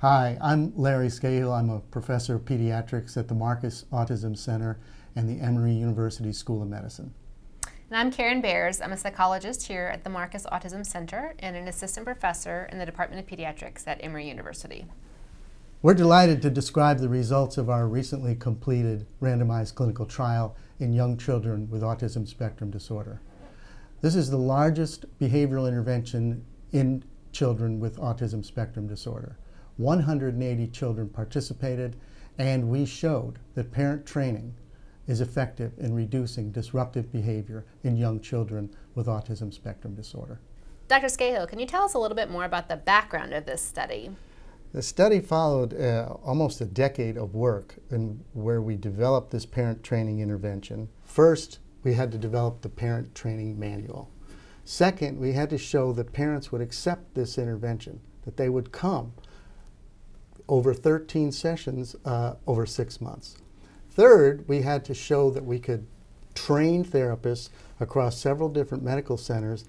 Hi, I'm Larry Scahill. I'm a professor of pediatrics at the Marcus Autism Center and the Emory University School of Medicine. And I'm Karen Bearss. I'm a psychologist here at the Marcus Autism Center and an assistant professor in the Department of Pediatrics at Emory University. We're delighted to describe the results of our recently completed randomized clinical trial in young children with autism spectrum disorder. This is the largest behavioral intervention in children with autism spectrum disorder. 180 children participated, and we showed that parent training is effective in reducing disruptive behavior in young children with autism spectrum disorder. Dr. Scahill, can you tell us a little bit more about the background of this study? The study followed almost a decade of work where we developed this parent training intervention. First, we had to develop the parent training manual. Second, we had to show that parents would accept this intervention, that they would come over 13 sessions over 6 months. Third, we had to show that we could train therapists across several different medical centers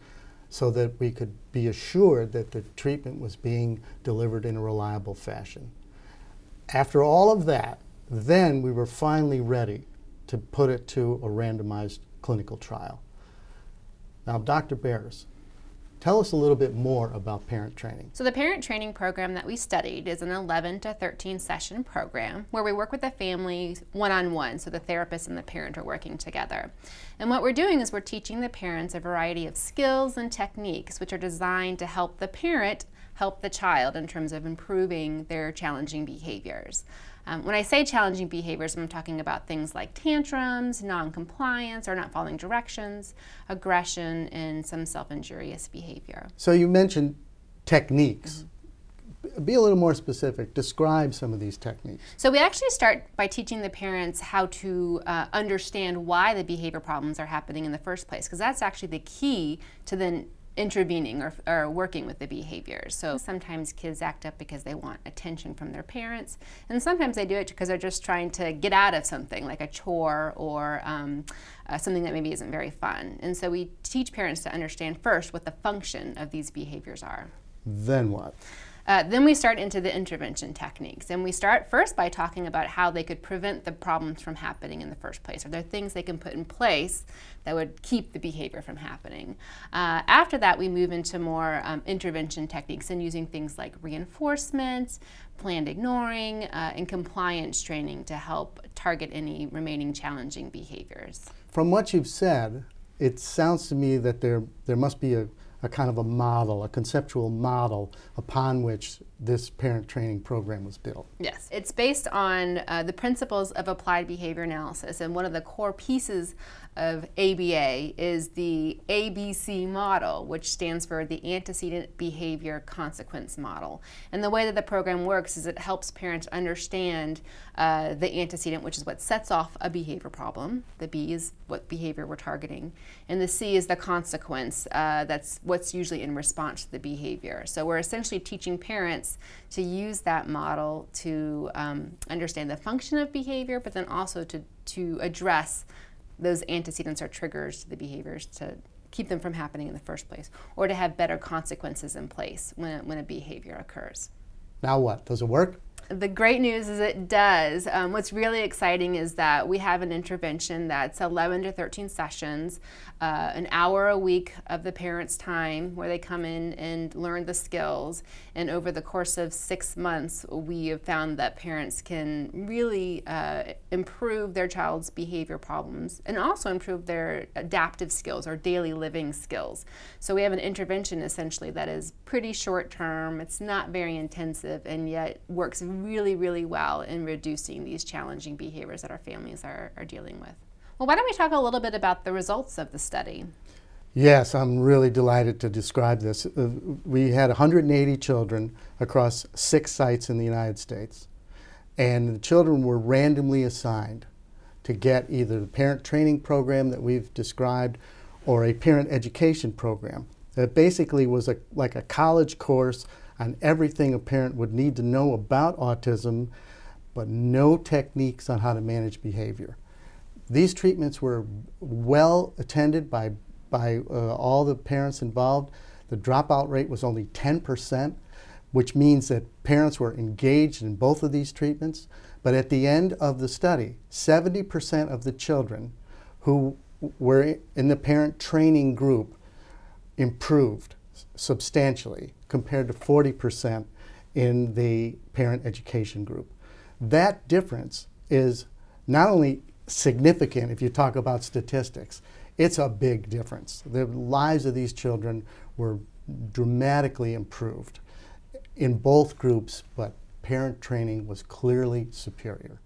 so that we could be assured that the treatment was being delivered in a reliable fashion. After all of that, then we were finally ready to put it to a randomized clinical trial. Now, Dr. Bearss, tell us a little bit more about parent training. So the parent training program that we studied is an 11 to 13 session program where we work with the family one-on-one, so the therapist and the parent are working together. And what we're doing is we're teaching the parents a variety of skills and techniques which are designed to help the parent help the child in terms of improving their challenging behaviors. When I say challenging behaviors, I'm talking about things like tantrums, non-compliance or not following directions, aggression, and some self-injurious behavior. So you mentioned techniques. Mm-hmm. Be a little more specific. Describe some of these techniques. So we actually start by teaching the parents how to understand why the behavior problems are happening in the first place, because that's actually the key to then intervening or working with the behaviors. So sometimes kids act up because they want attention from their parents, and sometimes they do it because they're just trying to get out of something like a chore or something that maybe isn't very fun. And so we teach parents to understand first what the function of these behaviors are. Then what? Then we start into the intervention techniques, and we start first by talking about how they could prevent the problems from happening in the first place. Are there things they can put in place that would keep the behavior from happening? After that, we move into more intervention techniques and using things like reinforcement, planned ignoring, and compliance training to help target any remaining challenging behaviors. From what you've said, it sounds to me that there must be a kind of a model, a conceptual model upon which this parent training program was built. Yes, it's based on the principles of applied behavior analysis, and one of the core pieces of ABA is the ABC model, which stands for the antecedent behavior consequence model. And the way that the program works is it helps parents understand the antecedent, which is what sets off a behavior problem. The B is what behavior we're targeting, and the C is the consequence. That's what's usually in response to the behavior. So we're essentially teaching parents to use that model to understand the function of behavior, but then also to address those antecedents or triggers to the behaviors to keep them from happening in the first place, or to have better consequences in place when a behavior occurs. Now what? Does it work? The great news is it does. What's really exciting is that we have an intervention that's 11 to 13 sessions, an hour a week of the parents' time where they come in and learn the skills. And over the course of 6 months, we have found that parents can really improve their child's behavior problems and also improve their adaptive skills or daily living skills. So we have an intervention essentially that is pretty short term, it's not very intensive, and yet works really, really well in reducing these challenging behaviors that our families are dealing with. Well, why don't we talk a little bit about the results of the study? Yes, I'm really delighted to describe this. We had 180 children across 6 sites in the United States, and the children were randomly assigned to get either the parent training program that we've described or a parent education program. That basically was like a college course on everything a parent would need to know about autism, but no techniques on how to manage behavior. These treatments were well attended by all the parents involved. The dropout rate was only 10%, which means that parents were engaged in both of these treatments. But at the end of the study, 70% of the children who were in the parent training group improved substantially compared to 40% in the parent education group. That difference is not only significant if you talk about statistics, it's a big difference. The lives of these children were dramatically improved in both groups, but parent training was clearly superior.